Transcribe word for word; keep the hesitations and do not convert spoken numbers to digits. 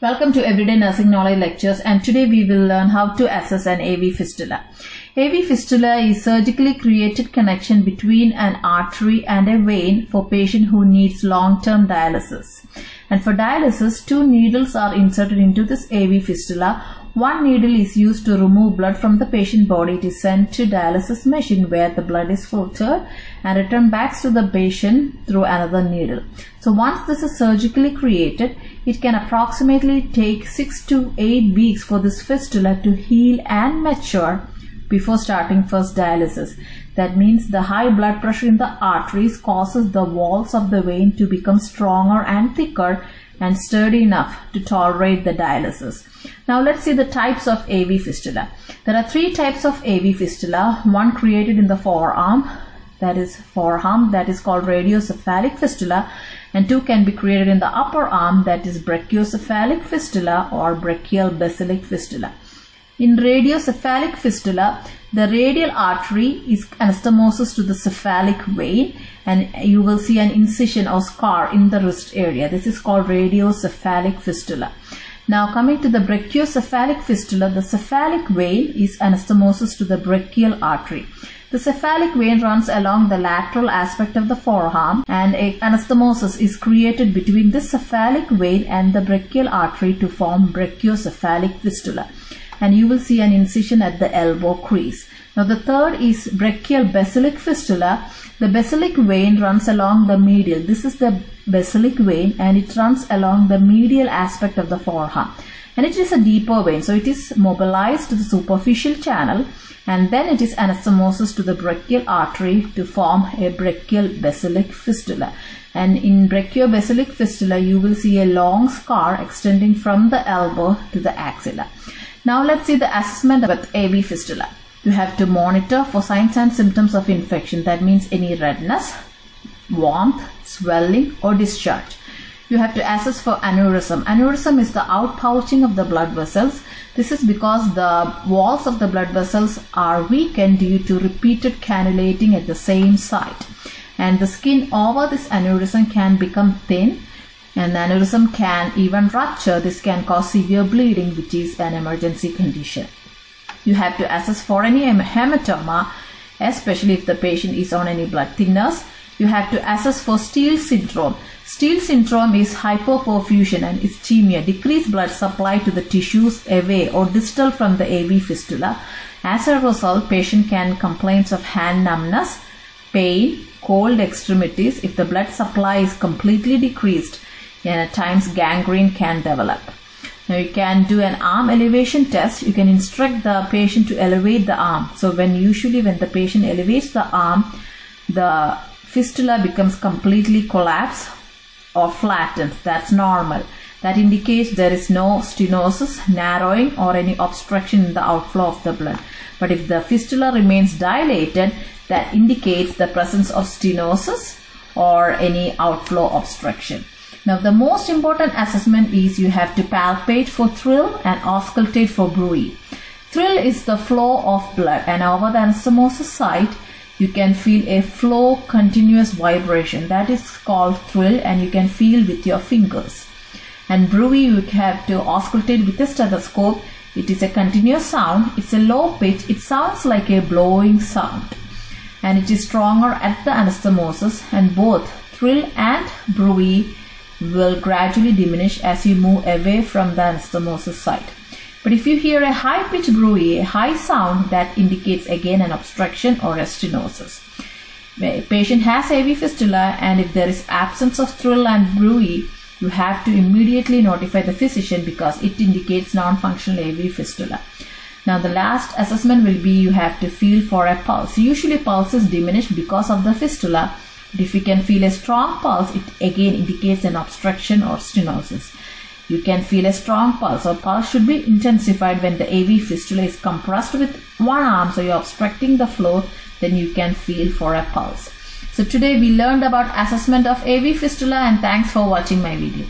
Welcome to Everyday Nursing Knowledge Lectures, and today we will learn how to assess an A V fistula. A V fistula is surgically created connection between an artery and a vein for patient who needs long-term dialysis. And for dialysis, two needles are inserted into this A V fistula. One needle is used to remove blood from the patient body. It is sent to dialysis machine where the blood is filtered and returned back to the patient through another needle. So once this is surgically created, it can approximately take six to eight weeks for this fistula to heal and mature before starting first dialysis. That means the high blood pressure in the arteries causes the walls of the vein to become stronger and thicker and sturdy enough to tolerate the dialysis. Now let's see the types of A V fistula. There are three types of A V fistula. One created in the forearm, that is forearm, that is called radiocephalic fistula, and two can be created in the upper arm, that is brachiocephalic fistula or brachial basilic fistula. In radiocephalic fistula, the radial artery is anastomosis to the cephalic vein, and you will see an incision or scar in the wrist area. This is called radiocephalic fistula. Now coming to the brachiocephalic fistula, the cephalic vein is anastomosis to the brachial artery. The cephalic vein runs along the lateral aspect of the forearm, and a anastomosis is created between the cephalic vein and the brachial artery to form brachiocephalic fistula. And you will see an incision at the elbow crease. Now the third is brachial basilic fistula. The basilic vein runs along the medial. This is the basilic vein, and it runs along the medial aspect of the forearm. And it is a deeper vein, so it is mobilized to the superficial channel, and then it is anastomosis to the brachial artery to form a brachial basilic fistula. And in brachiobasilic fistula, you will see a long scar extending from the elbow to the axilla. Now let's see the assessment with A V fistula. You have to monitor for signs and symptoms of infection. That means any redness, warmth, swelling or discharge. You have to assess for aneurysm. Aneurysm is the outpouching of the blood vessels. This is because the walls of the blood vessels are weakened due to repeated cannulating at the same site. And the skin over this aneurysm can become thin. And aneurysm can even rupture. This can cause severe bleeding, which is an emergency condition. You have to assess for any hematoma, especially if the patient is on any blood thinners. You have to assess for steal syndrome. Steal syndrome is hypoperfusion and ischemia, decreased blood supply to the tissues away or distal from the A V fistula. As a result, patient can complain of hand numbness, pain, cold extremities if the blood supply is completely decreased. And at times gangrene can develop. Now you can do an arm elevation test. You can instruct the patient to elevate the arm. So when usually when the patient elevates the arm, the fistula becomes completely collapsed or flattened. That's normal. That indicates there is no stenosis, narrowing or any obstruction in the outflow of the blood. But if the fistula remains dilated, that indicates the presence of stenosis or any outflow obstruction. Now the most important assessment is you have to palpate for thrill and auscultate for bruit. Thrill is the flow of blood, and over the anastomosis site you can feel a flow continuous vibration. That is called thrill, and you can feel with your fingers. And bruit you have to auscultate with a stethoscope. It is a continuous sound. It's a low pitch. It sounds like a blowing sound, and it is stronger at the anastomosis, and both thrill and bruit will gradually diminish as you move away from the anastomosis site. But if you hear a high-pitched bruit, a high sound, that indicates again an obstruction or a stenosis. A patient has A V fistula, and if there is absence of thrill and bruit, you have to immediately notify the physician because it indicates non-functional A V fistula. Now the last assessment will be you have to feel for a pulse. Usually pulse is diminished because of the fistula. If you can feel a strong pulse, it again indicates an obstruction or stenosis. You can feel a strong pulse, or pulse should be intensified when the A V fistula is compressed with one arm, so you're obstructing the flow, then you can feel for a pulse. So today we learned about assessment of A V fistula, and thanks for watching my video.